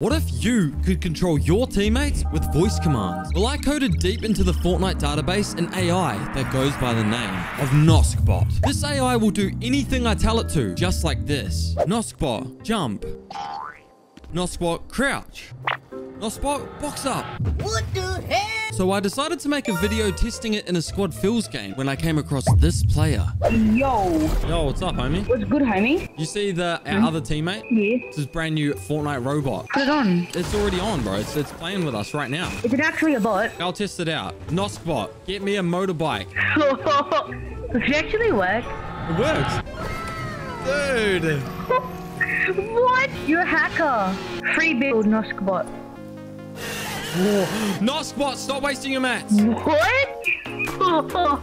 What if you could control your teammates with voice commands? Well, I coded deep into the Fortnite database an AI that goes by the name of Noskbot. This AI will do anything I tell it to, just like this. Noskbot, jump. Noskbot, crouch. Noskbot, box up. What the hell? So I decided to make a video testing it in a squad fills game when I came across this player. Yo. Yo, what's up, homie? What's good, homie? You see our other teammate? Yeah. This is brand new Fortnite robot. Put it on. It's already on, bro. It's playing with us right now. Is it actually a bot? I'll test it out. Noskbot, get me a motorbike. Does it actually work? It works. Dude. What? You're a hacker. Free build, Noskbot. Whoa. Noskbot, stop wasting your mats. What?